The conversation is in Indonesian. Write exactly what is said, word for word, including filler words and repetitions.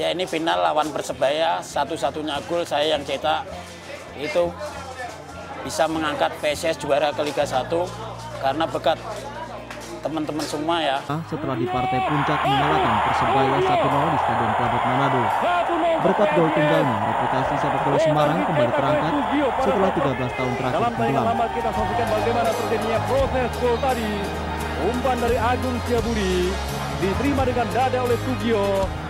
Ya ini final lawan Persebaya, satu-satunya gol saya yang cetak itu bisa mengangkat P S I S juara ke Liga satu karena berkat teman-teman semua ya. Setelah di partai puncak mengalahkan Persebaya satu nol di Stadion Klabat Manado. Berkat gol tunggalnya, reputasi sepak bola Semarang kembali terangkat setelah tiga belas tahun terakhir tenggelam. Kita saksikan bagaimana terjadinya proses gol tadi. Umpan dari Agung Siabudi diterima dengan dada oleh Tugiyo.